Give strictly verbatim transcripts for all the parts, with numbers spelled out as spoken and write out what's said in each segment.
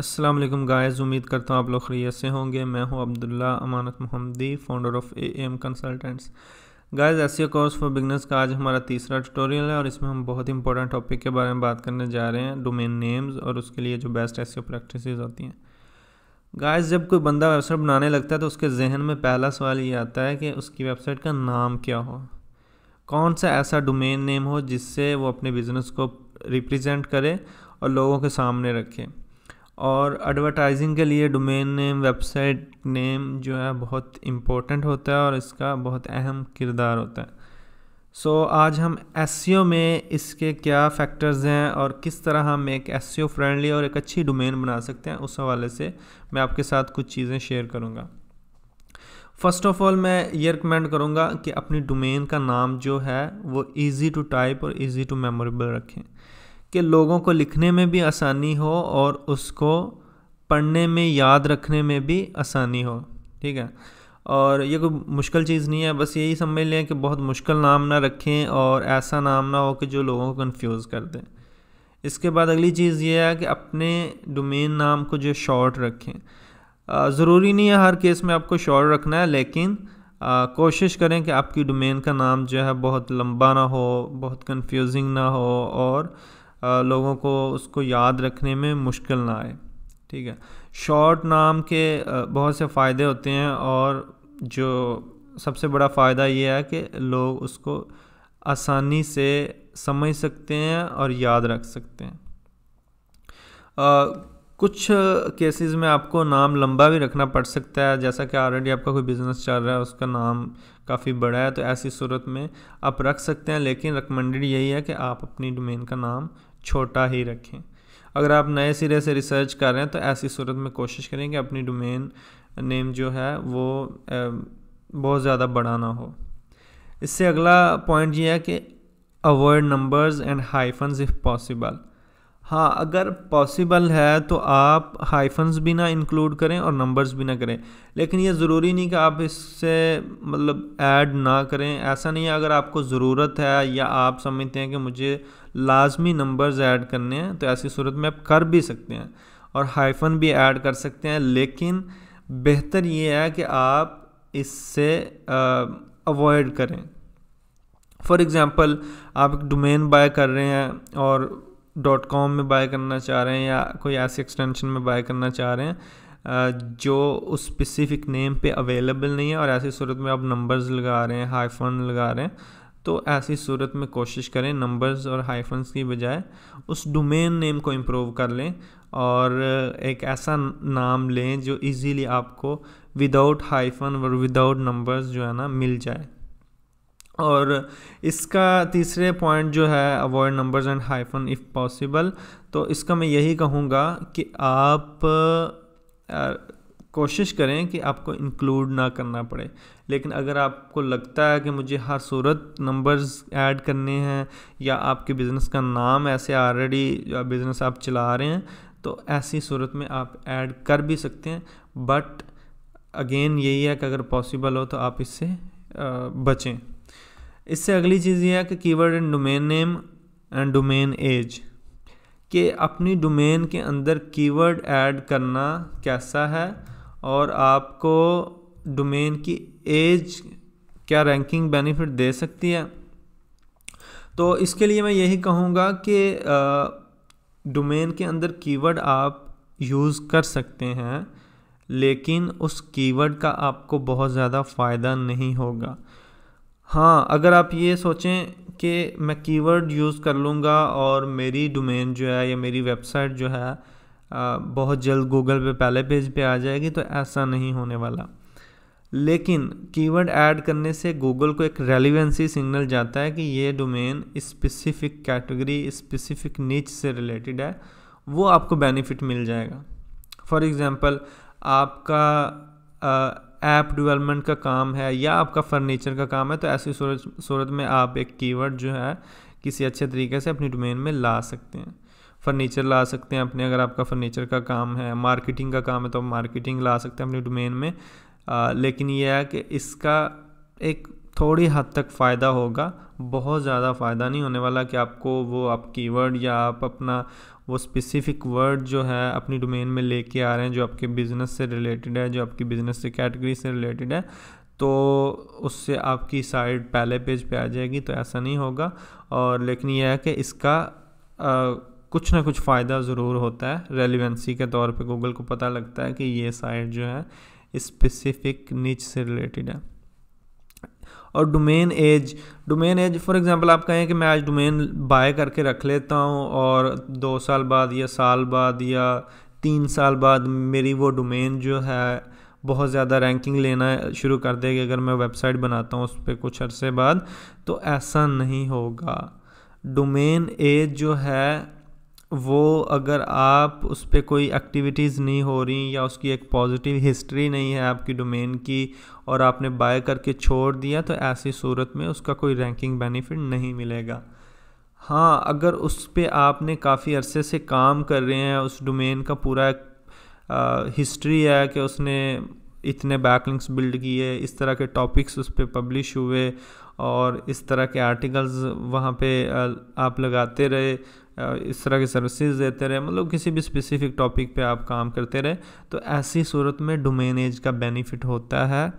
अस्सलाम वालेकुम गाइस, उम्मीद करता हूँ आप लोग खैरियत से होंगे। मैं हूँ Abdullah Amanat Mohammadi, founder of AAM consultants. Guys, SEO course for beginners का आज हमारा तीसरा ट्यूटोरियल है और इसमें हम बहुत इंपॉर्टेंट टॉपिक के बारे में बात करने जा रहे हैं, डोमेन नेम्स और उसके लिए जो बेस्ट एसईओ प्रैक्टिसेस होती हैं। गाइस, जब कोई बंदा वेबसाइट बनाने लगता है तो उसके जहन में पहला सवाल ये आता है कि उसकी वेबसाइट का नाम क्या हो, कौन सा ऐसा डोमेन नेम हो जिससे वो अपने बिज़नेस को रिप्रेजेंट करे और लोगों के सामने रखे। और एडवर्टाइजिंग के लिए डोमेन नेम, वेबसाइट नेम जो है बहुत इम्पोर्टेंट होता है और इसका बहुत अहम किरदार होता है। सो so, आज हम एसईओ में इसके क्या फैक्टर्स हैं और किस तरह हम एक एसईओ फ्रेंडली और एक अच्छी डोमेन बना सकते हैं, उस हवाले से मैं आपके साथ कुछ चीज़ें शेयर करूँगा। फ़र्स्ट ऑफ़ ऑल मैं ये रिकमेंड करूँगा कि अपनी डोमेन का नाम जो है वो ईज़ी टू टाइप और ईज़ी टू मेमोरेबल रखें कि लोगों को लिखने में भी आसानी हो और उसको पढ़ने में, याद रखने में भी आसानी हो। ठीक है, और ये कोई मुश्किल चीज़ नहीं है, बस यही समझ लें कि बहुत मुश्किल नाम ना रखें और ऐसा नाम ना हो कि जो लोगों को कंफ्यूज कर दें। इसके बाद अगली चीज़ ये है कि अपने डोमेन नाम को जो शॉर्ट रखें। ज़रूरी नहीं है हर केस में आपको शॉर्ट रखना है, लेकिन आ, कोशिश करें कि आपकी डोमेन का नाम जो है बहुत लंबा ना हो, बहुत कंफ्यूजिंग ना हो और आ, लोगों को उसको याद रखने में मुश्किल ना आए। ठीक है, शॉर्ट नाम के आ, बहुत से फ़ायदे होते हैं और जो सबसे बड़ा फ़ायदा ये है कि लोग उसको आसानी से समझ सकते हैं और याद रख सकते हैं। आ, कुछ केसेस में आपको नाम लंबा भी रखना पड़ सकता है, जैसा कि ऑलरेडी आपका कोई बिज़नेस चल रहा है, उसका नाम काफ़ी बड़ा है, तो ऐसी सूरत में आप रख सकते हैं, लेकिन रिकमेंडेड यही है कि आप अपनी डोमेन का नाम छोटा ही रखें। अगर आप नए सिरे से रिसर्च कर रहे हैं तो ऐसी सूरत में कोशिश करें कि अपनी डोमेन नेम जो है वो बहुत ज़्यादा बड़ा ना हो। इससे अगला पॉइंट ये है कि avoid numbers and hyphens if possible. हाँ, अगर पॉसिबल है तो आप हाइफन्स भी ना इंक्लूड करें और नंबर्स भी ना करें, लेकिन ये ज़रूरी नहीं कि आप इससे मतलब ऐड ना करें, ऐसा नहीं है। अगर आपको ज़रूरत है या आप समझते हैं कि मुझे लाजमी नंबर्स ऐड करने हैं तो ऐसी सूरत में आप कर भी सकते हैं और हाइफन भी ऐड कर सकते हैं, लेकिन बेहतर ये है कि आप इससे अवॉइड करें। फॉर एग्ज़ाम्पल, आप एक डोमेन बाय कर रहे हैं और डॉट कॉम में बाय करना चाह रहे हैं या कोई ऐसे एक्सटेंशन में बाय करना चाह रहे हैं जो उस स्पेसिफिक नेम पे अवेलेबल नहीं है और ऐसी सूरत में आप नंबर्स लगा रहे हैं, हाइफन लगा रहे हैं, तो ऐसी सूरत में कोशिश करें नंबर्स और हाइफन्स की बजाय उस डोमेन नेम को इम्प्रूव कर लें और एक ऐसा नाम लें जो ईज़िली आपको विदाउट हाइफन और विदाउट नंबर्स जो है ना मिल जाए। और इसका तीसरे पॉइंट जो है avoid numbers and hyphen if possible, तो इसका मैं यही कहूँगा कि आप कोशिश करें कि आपको इंक्लूड ना करना पड़े, लेकिन अगर आपको लगता है कि मुझे हर सूरत नंबर्स ऐड करने हैं या आपके बिज़नेस का नाम ऐसे ऑलरेडी बिज़नेस आप चला रहे हैं तो ऐसी सूरत में आप ऐड कर भी सकते हैं, बट अगेन यही है कि अगर पॉसिबल हो तो आप इससे बचें। इससे अगली चीज़ ये है कि keyword and domain name and domain age के अपनी डोमेन के अंदर कीवर्ड ऐड करना कैसा है और आपको डोमेन की एज क्या रैंकिंग बेनिफिट दे सकती है। तो इसके लिए मैं यही कहूँगा कि डोमेन के अंदर कीवर्ड आप यूज़ कर सकते हैं, लेकिन उस कीवर्ड का आपको बहुत ज़्यादा फ़ायदा नहीं होगा। हाँ, अगर आप ये सोचें कि मैं कीवर्ड यूज़ कर लूँगा और मेरी डोमेन जो है या मेरी वेबसाइट जो है आ, बहुत जल्द गूगल पे पहले पेज पे आ जाएगी, तो ऐसा नहीं होने वाला। लेकिन कीवर्ड ऐड करने से गूगल को एक रेलिवेंसी सिग्नल जाता है कि ये डोमेन स्पेसिफ़िक कैटेगरी, स्पेसिफ़िक नीच से रिलेटेड है, वो आपको बेनिफिट मिल जाएगा। फॉर एग्ज़ाम्पल, आपका आ, ऐप डेवलपमेंट का काम है या आपका फर्नीचर का काम है, तो ऐसी सूरत सूरत में आप एक कीवर्ड जो है किसी अच्छे तरीके से अपनी डोमेन में ला सकते हैं। फर्नीचर ला सकते हैं अपने, अगर आपका फर्नीचर का काम है। मार्केटिंग का काम है तो मार्केटिंग ला सकते हैं अपनी डोमेन में, आ, लेकिन यह है कि इसका एक थोड़ी हद तक फ़ायदा होगा, बहुत ज़्यादा फ़ायदा नहीं होने वाला कि आपको वो आप कीवर्ड या आप अपना वो स्पेसिफ़िक वर्ड जो है अपनी डोमेन में लेके आ रहे हैं जो आपके बिज़नेस से रिलेटेड है, जो आपकी बिज़नेस से कैटेगरी से रिलेटेड है, तो उससे आपकी साइट पहले पेज पे आ जाएगी, तो ऐसा नहीं होगा। और लेकिन यह है कि इसका आ, कुछ ना कुछ फ़ायदा ज़रूर होता है, रेलिवेंसी के तौर पे गूगल को पता लगता है कि ये साइट जो है स्पेसिफिक नीच से रिलेटेड है। और domain age domain age for example आप कहें कि मैं आज डोमेन बाय करके रख लेता हूँ और दो साल बाद या साल बाद या तीन साल बाद मेरी वो डोमेन जो है बहुत ज़्यादा रैंकिंग लेना शुरू कर देगी अगर मैं वेबसाइट बनाता हूँ उस पर कुछ अरसे बाद, तो ऐसा नहीं होगा। डोमेन एज जो है वो अगर आप उस पर कोई एक्टिविटीज़ नहीं हो रही या उसकी एक पॉजिटिव हिस्ट्री नहीं है आपकी डोमेन की और आपने बाय करके छोड़ दिया, तो ऐसी सूरत में उसका कोई रैंकिंग बेनिफिट नहीं मिलेगा। हाँ, अगर उस पर आपने काफ़ी अरसे से काम कर रहे हैं, उस डोमेन का पूरा हिस्ट्री है कि उसने इतने बैकलिंक्स बिल्ड किए, इस तरह के टॉपिक्स उस पर पब्लिश हुए और इस तरह के आर्टिकल्स वहाँ पे आप लगाते रहे, इस तरह की सर्विसेज देते रहे, मतलब किसी भी स्पेसिफिक टॉपिक पे आप काम करते रहे, तो ऐसी सूरत में डोमेन एज का बेनिफिट होता है,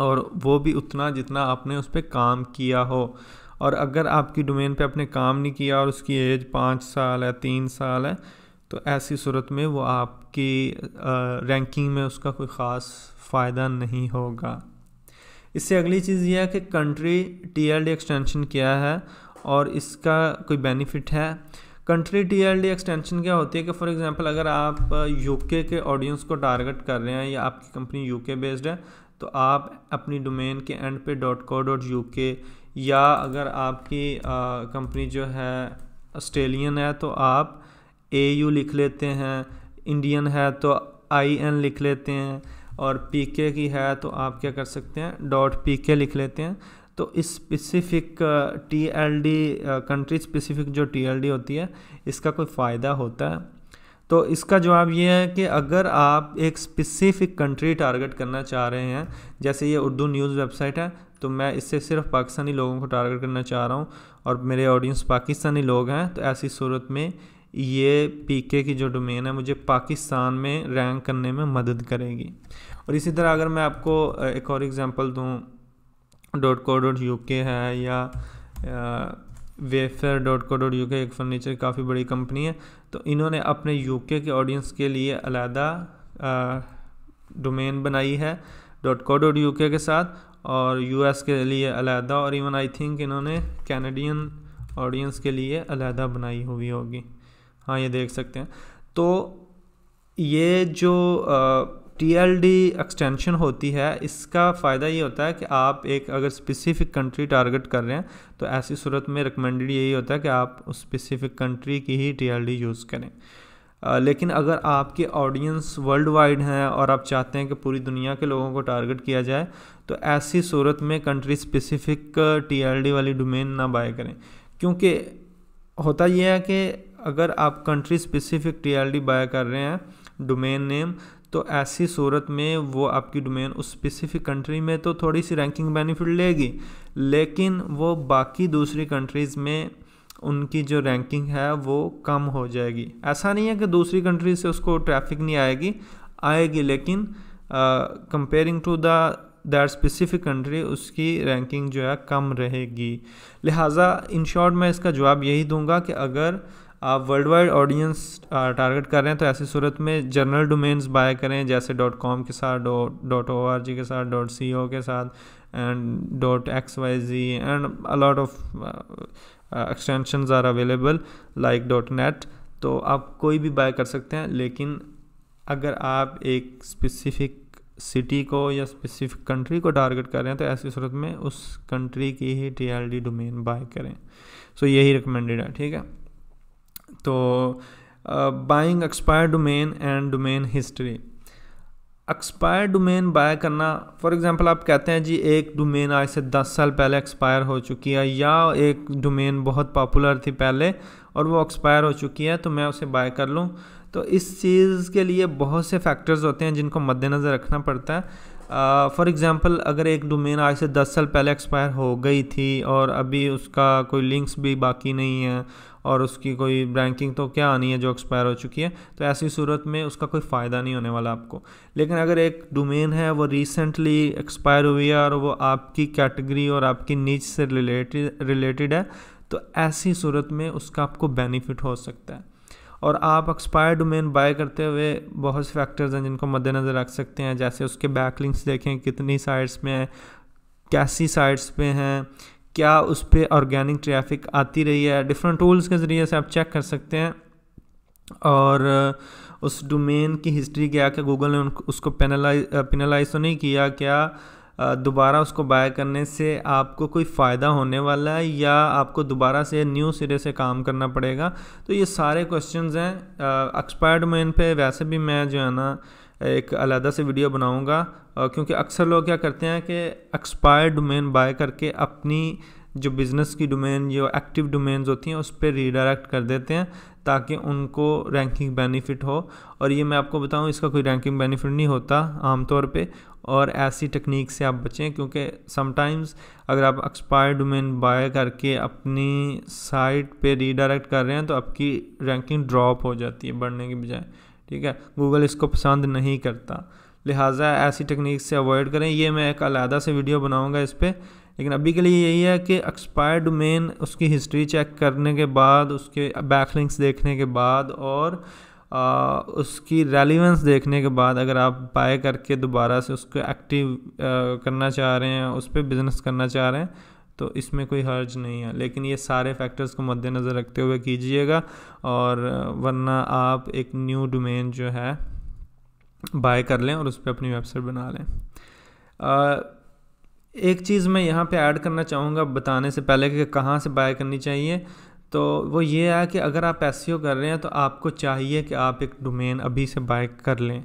और वो भी उतना जितना आपने उस पर काम किया हो। और अगर आपकी डोमेन पे आपने काम नहीं किया और उसकी एज पाँच साल है, तीन साल है, तो ऐसी सूरत में वो आपकी आ, रैंकिंग में उसका कोई ख़ास फ़ायदा नहीं होगा। इससे अगली चीज़ यह है कि कंट्री टीएलडी एक्सटेंशन क्या है और इसका कोई बेनिफिट है। कंट्री टीएलडी एक्सटेंशन क्या होती है कि फॉर एग्जांपल अगर आप यूके के ऑडियंस को टारगेट कर रहे हैं या आपकी कंपनी यूके बेस्ड है, तो आप अपनी डोमेन के एंड पे डॉट को डॉट यूके, या अगर आपकी कंपनी जो है ऑस्ट्रेलियन है तो आप ए यू लिख लेते हैं, इंडियन है तो आई एन लिख लेते हैं, और पी के की है तो आप क्या कर सकते हैं डॉट पी के लिख लेते हैं। तो इस specific T L D country specific जो टी एल डी होती है इसका कोई फ़ायदा होता है? तो इसका जवाब ये है कि अगर आप एक स्पेसिफिक कंट्री टारगेट करना चाह रहे हैं, जैसे ये उर्दू न्यूज़ वेबसाइट है तो मैं इससे सिर्फ पाकिस्तानी लोगों को टारगेट करना चाह रहा हूँ और मेरे ऑडियंस पाकिस्तानी लोग हैं, तो ऐसी सूरत में ये पीके की जो डोमेन है मुझे पाकिस्तान में रैंक करने में मदद करेगी। और इसी तरह अगर मैं आपको एक और एग्जांपल दूं, डॉट को डॉट यूके है या Wayfair dot co dot UK एक फर्नीचर काफ़ी बड़ी कंपनी है, तो इन्होंने अपने यूके के ऑडियंस के लिए अलहदा डोमेन बनाई है डॉट को डॉट यूके के साथ, और यूएस के लिए अलहदा, और इवन आई थिंक इन्होंने कैनेडियन ऑडियंस के लिए अलहदा बनाई हुई होगी। हाँ, ये देख सकते हैं। तो ये जो टी एल डी एक्सटेंशन होती है इसका फ़ायदा ये होता है कि आप एक अगर स्पेसिफिक कंट्री टारगेट कर रहे हैं तो ऐसी सूरत में रिकमेंडेड यही होता है कि आप उस स्पेसिफिक कंट्री की ही टी एल डी यूज़ करें। आ, लेकिन अगर आपके ऑडियंस वर्ल्ड वाइड हैं और आप चाहते हैं कि पूरी दुनिया के लोगों को टारगेट किया जाए, तो ऐसी सूरत में country specific T L D वाली डोमेन ना बाय करें, क्योंकि होता यह है कि अगर आप country specific T L D buy कर रहे हैं डोमेन नेम, तो ऐसी सूरत में वो आपकी डोमेन उस स्पेसिफिक कंट्री में तो थोड़ी सी रैंकिंग बेनिफिट लेगी, लेकिन वो बाकी दूसरी कंट्रीज़ में उनकी जो रैंकिंग है वो कम हो जाएगी। ऐसा नहीं है कि दूसरी कंट्री से उसको ट्रैफिक नहीं आएगी, आएगी, लेकिन comparing to the that specific country उसकी रैंकिंग जो है कम रहेगी। लिहाजा इन शॉर्ट मैं इसका जवाब यही दूंगा कि अगर आप वर्ल्ड वाइड ऑडियंस टारगेट कर रहे हैं तो ऐसी सूरत में जनरल डोमेन्स बाय करें, जैसे डॉट कॉम के साथ, डॉट ओ आर जी के साथ, डॉट सी ओ के साथ, and dot X Y Z, and a lot of extensions are available like dot net. तो आप कोई भी बाय कर सकते हैं, लेकिन अगर आप एक स्पेसिफिक सिटी को या स्पेसिफिक कंट्री को टारगेट कर रहे हैं तो ऐसी सूरत में उस कंट्री की ही T L D domain buy करें। सो so, यही रिकमेंडेड है, ठीक है। तो buying expired domain and domain history, expired domain buy करना, फॉर एग्जांपल आप कहते हैं जी एक डोमेन आज से दस साल पहले एक्सपायर हो चुकी है, या एक डोमेन बहुत पॉपुलर थी पहले और वो एक्सपायर हो चुकी है, तो मैं उसे बाय कर लूँ, तो इस चीज़ के लिए बहुत से फैक्टर्स होते हैं जिनको मद्देनज़र रखना पड़ता है। फॉर uh, एग्ज़ाम्पल अगर एक डोमेन आज से दस साल पहले एक्सपायर हो गई थी और अभी उसका कोई लिंक्स भी बाकी नहीं है और उसकी कोई रैंकिंग तो क्या आनी है जो एक्सपायर हो चुकी है, तो ऐसी सूरत में उसका कोई फ़ायदा नहीं होने वाला आपको। लेकिन अगर एक डोमेन है वो रिसेंटली एक्सपायर हुई है और वो आपकी कैटेगरी और आपकी नीच से रिलेटेड रिलेटेड है, तो ऐसी सूरत में उसका आपको बेनिफिट हो सकता है। और आप एक्सपायर्ड डोमेन बाय करते हुए बहुत से फैक्टर्स हैं जिनको मद्देनज़र रख सकते हैं, जैसे उसके बैकलिंक्स देखें कितनी साइट्स में हैं, कैसी साइट्स पे हैं, क्या उस पर ऑर्गेनिक ट्रैफिक आती रही है। डिफरेंट टूल्स के ज़रिए से आप चेक कर सकते हैं और उस डोमेन की हिस्ट्री क्या, क्या गूगल ने उसको पेनलाइज पेनलाइज तो नहीं किया, क्या दोबारा उसको बाय करने से आपको कोई फ़ायदा होने वाला है या आपको दोबारा से न्यू सिरे से काम करना पड़ेगा। तो ये सारे क्वेश्चंस हैं। एक्सपायर्ड डोमेन पे वैसे भी मैं जो है ना एक अलग से वीडियो बनाऊंगा, क्योंकि अक्सर लोग क्या करते हैं कि एक्सपायर्ड डोमेन बाय करके अपनी जो बिज़नेस की डोमेन जो एक्टिव डोमेन्स होती हैं उस पर रीडायरेक्ट कर देते हैं ताकि उनको रैंकिंग बेनिफिट हो। और ये मैं आपको बताऊं इसका कोई रैंकिंग बेनिफिट नहीं होता आमतौर पे, और ऐसी टेक्निक से आप बचें क्योंकि समटाइम्स अगर आप एक्सपायर्ड डोमेन बाय करके अपनी साइट पे रीडायरेक्ट कर रहे हैं तो आपकी रैंकिंग ड्रॉप हो जाती है बढ़ने के बजाय, ठीक है। गूगल इसको पसंद नहीं करता, लिहाजा ऐसी टेक्निक से अवॉइड करें। ये मैं एक अलग से वीडियो बनाऊँगा इस पर, लेकिन अभी के लिए यही है कि एक्सपायर्ड डोमेन उसकी हिस्ट्री चेक करने के बाद, उसके बैकलिंक्स देखने के बाद और आ, उसकी रेलिवेंस देखने के बाद अगर आप बाय करके दोबारा से उसको एक्टिव करना चाह रहे हैं, उस पर बिज़नेस करना चाह रहे हैं, तो इसमें कोई हर्ज नहीं है। लेकिन ये सारे फैक्टर्स को मद्देनज़र रखते हुए कीजिएगा, और वरना आप एक न्यू डोमेन जो है बाय कर लें और उस पर अपनी वेबसाइट बना लें। आ, एक चीज़ मैं यहाँ पे ऐड करना चाहूँगा बताने से पहले कि कहाँ से बाय करनी चाहिए, तो वो ये है कि अगर आप एसईओ कर रहे हैं तो आपको चाहिए कि आप एक डोमेन अभी से बाय कर लें।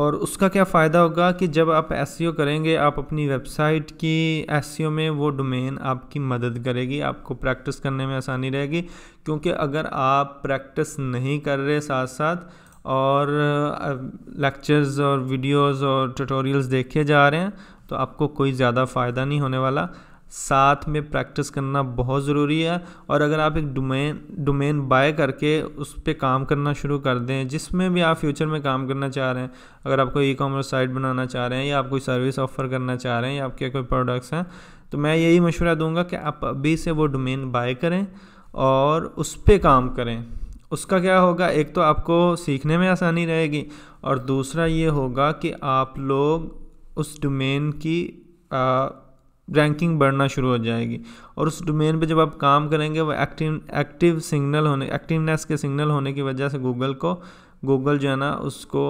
और उसका क्या फ़ायदा होगा कि जब आप एसईओ करेंगे आप अपनी वेबसाइट की एसईओ में वो डोमेन आपकी मदद करेगी, आपको प्रैक्टिस करने में आसानी रहेगी। क्योंकि अगर आप प्रैक्टिस नहीं कर रहे साथ साथ और लेक्चर्स और वीडियोस और ट्यूटोरियल्स देखे जा रहे हैं तो आपको कोई ज़्यादा फ़ायदा नहीं होने वाला। साथ में प्रैक्टिस करना बहुत ज़रूरी है। और अगर आप एक डोमेन डोमेन बाय करके उस पर काम करना शुरू कर दें, जिसमें भी आप फ्यूचर में काम करना चाह रहे हैं, अगर आप कोई ई कॉमर्स साइट बनाना चाह रहे हैं या आप कोई सर्विस ऑफ़र करना चाह रहे हैं या आपके कोई प्रोडक्ट्स हैं, तो मैं यही मशवरा दूंगा कि आप अभी से वो डोमेन बाय करें और उस पर काम करें। उसका क्या होगा, एक तो आपको सीखने में आसानी रहेगी और दूसरा ये होगा कि आप लोग उस डोमेन की आ, रैंकिंग बढ़ना शुरू हो जाएगी। और उस डोमेन पे जब आप काम करेंगे वो एक्टिव एक्टिव सिग्नल होने एक्टिवनेस के सिग्नल होने की वजह से गूगल को गूगल जो है ना उसको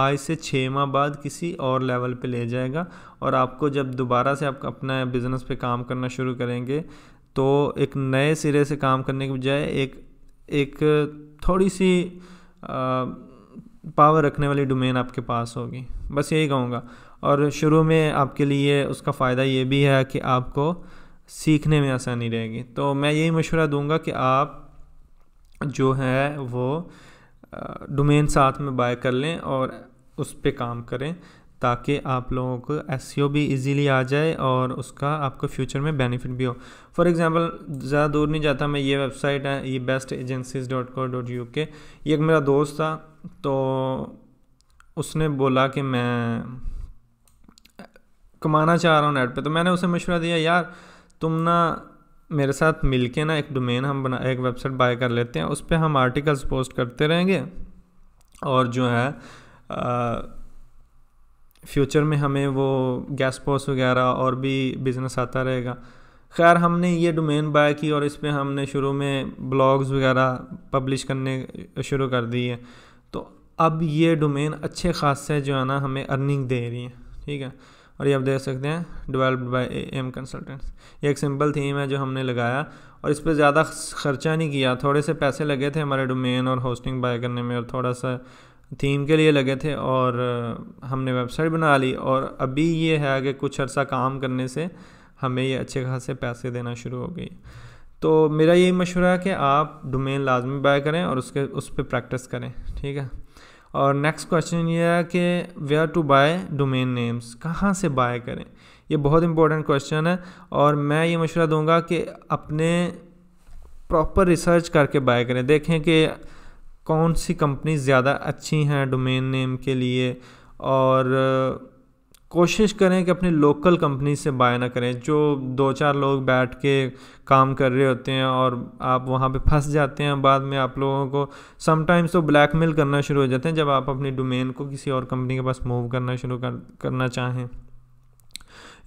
आज से छः माह बाद किसी और लेवल पे ले जाएगा। और आपको जब दोबारा से आप अपना बिज़नेस पे काम करना शुरू करेंगे तो एक नए सिरे से काम करने के बजाय एक एक थोड़ी सी आ, पावर रखने वाली डोमेन आपके पास होगी। बस यही कहूँगा। और शुरू में आपके लिए उसका फ़ायदा ये भी है कि आपको सीखने में आसानी रहेगी। तो मैं यही मशवरा दूंगा कि आप जो है वो डोमेन साथ में बाय कर लें और उस पर काम करें ताकि आप लोगों को एसईओ भी इजीली आ जाए और उसका आपको फ्यूचर में बेनिफिट भी हो। फॉर एग्जांपल, ज़्यादा दूर नहीं जाता मैं, ये वेबसाइट है ये best agencies dot co dot U K, ये एक मेरा दोस्त था तो उसने बोला कि मैं कमाना चाह रहा हूँ नेट पे। तो मैंने उसे मशवरा दिया, यार तुम ना मेरे साथ मिलके ना एक डोमेन हम बना एक वेबसाइट बाय कर लेते हैं, उस पर हम आर्टिकल्स पोस्ट करते रहेंगे और जो है आ, फ्यूचर में हमें वो गैस पोस्ट वगैरह और भी बिज़नेस आता रहेगा। खैर, हमने ये डोमेन बाय की और इस पर हमने शुरू में ब्लॉग्स वगैरह पब्लिश करने शुरू कर दिए, तो अब ये डोमेन अच्छे खासे जो है ना हमें अर्निंग दे रही है, ठीक है। और ये आप देख सकते हैं डेवलप्ड बाय एएम कंसल्टेंट्स, ये एक सिंपल थीम है जो हमने लगाया और इस पर ज़्यादा खर्चा नहीं किया। थोड़े से पैसे लगे थे हमारे डोमेन और होस्टिंग बाय करने में और थोड़ा सा थीम के लिए लगे थे और हमने वेबसाइट बना ली। और अभी ये है कि कुछ अर्सा काम करने से हमें ये अच्छे खासे पैसे देना शुरू हो गई। तो मेरा यही मशवरा है कि आप डोमेन लाजमी बाय करें और उसके उस पर प्रैक्टिस करें, ठीक है। और नेक्स्ट क्वेश्चन ये है कि where to buy domain names, कहाँ से बाय करें, ये बहुत इंपॉर्टेंट क्वेश्चन है। और मैं ये मशवरा दूंगा कि अपने प्रॉपर रिसर्च करके बाय करें, देखें कि कौन सी कंपनी ज़्यादा अच्छी हैं डोमेन नेम के लिए, और कोशिश करें कि अपने लोकल कंपनी से बाय ना करें जो दो चार लोग बैठ के काम कर रहे होते हैं और आप वहाँ पे फंस जाते हैं। बाद में आप लोगों को समटाइम्स तो ब्लैकमेल करना शुरू हो जाते हैं जब आप अपनी डोमेन को किसी और कंपनी के पास मूव करना शुरू कर करना चाहें।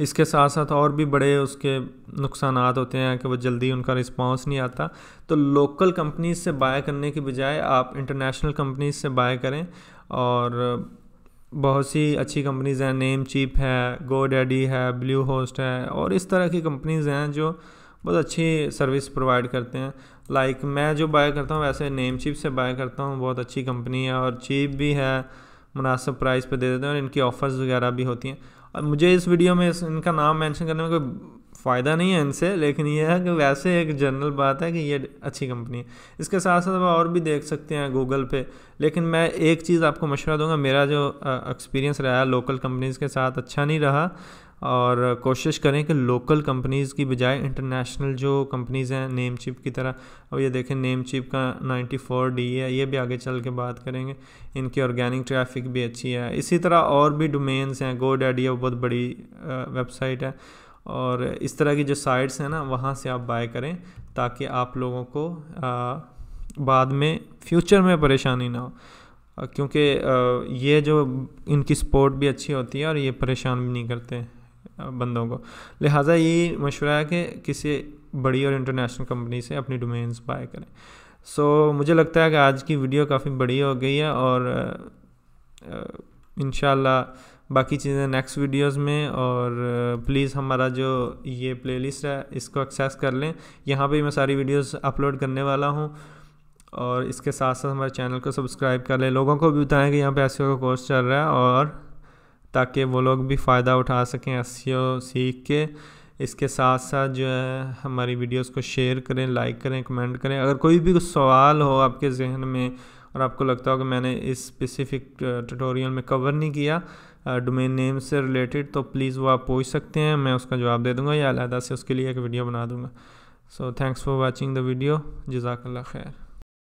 इसके साथ साथ और भी बड़े उसके नुकसान होते हैं कि वो जल्दी उनका रिस्पांस नहीं आता। तो लोकल कंपनीज से बाय करने के बजाय आप इंटरनेशनल कंपनीज से बाय करें। और बहुत सी अच्छी कंपनीज़ हैं, नेम चीप है, गो डैडी है, ब्लू होस्ट है, और इस तरह की कंपनीज़ हैं जो बहुत अच्छी सर्विस प्रोवाइड करते हैं। लाइक like, मैं जो बाय करता हूँ वैसे नेम चीप से बाय करता हूँ, बहुत अच्छी कंपनी है और चीप भी है, मुनासिब प्राइस पे दे देते हैं और इनकी ऑफ़र्स वगैरह भी होती हैं। और मुझे इस वीडियो में इनका नाम मेंशन करने में कोई फ़ायदा नहीं है इनसे, लेकिन यह है कि वैसे एक जनरल बात है कि ये अच्छी कंपनी है। इसके साथ साथ आप और भी देख सकते हैं गूगल पे, लेकिन मैं एक चीज़ आपको मशवरा दूंगा, मेरा जो एक्सपीरियंस रहा लोकल कंपनीज़ के साथ अच्छा नहीं रहा। और कोशिश करें कि लोकल कंपनीज़ की बजाय इंटरनेशनल जो कंपनीज़ हैं नेम चिप की तरह, अब ये देखें नेम चिप का नाइन्टी फोर डी है, ये भी आगे चल के बात करेंगे, इनकी ऑर्गेनिक ट्रैफिक भी अच्छी है। इसी तरह और भी डोमेन्स हैं, गो डैडी बहुत बड़ी वेबसाइट है, और इस तरह की जो साइट्स हैं ना वहाँ से आप बाय करें ताकि आप लोगों को आ, बाद में फ्यूचर में परेशानी ना हो, क्योंकि ये जो इनकी सपोर्ट भी अच्छी होती है और ये परेशान भी नहीं करते बंदों को। लिहाजा ये मशवरा है कि किसी बड़ी और इंटरनेशनल कंपनी से अपनी डोमेन्स बाय करें। सो मुझे लगता है कि आज की वीडियो काफ़ी बड़ी हो गई है, और इंशाल्लाह बाकी चीज़ें नेक्स्ट वीडियोस में। और प्लीज़ हमारा जो ये प्लेलिस्ट है इसको एक्सेस कर लें, यहाँ पे मैं सारी वीडियोस अपलोड करने वाला हूँ। और इसके साथ साथ हमारे चैनल को सब्सक्राइब कर लें, लोगों को भी बताएं कि यहाँ पे एसईओ का कोर्स चल रहा है, और ताकि वो लोग भी फ़ायदा उठा सकें एसईओ सीख के। इसके साथ साथ जो है हमारी वीडियोज़ को शेयर करें, लाइक करें, कमेंट करें। अगर कोई भी कुछ सवाल हो आपके जहन में और आपको लगता हो कि मैंने इस स्पेसिफिक ट्यूटोरियल में कवर नहीं किया डोमेन नेम से रिलेटेड, तो प्लीज़ वो आप पूछ सकते हैं, मैं उसका जवाब दे दूँगा या अलग से उसके लिए एक वीडियो बना दूँगा। So thanks for watching the video, जज़ाकल्लाह खैर।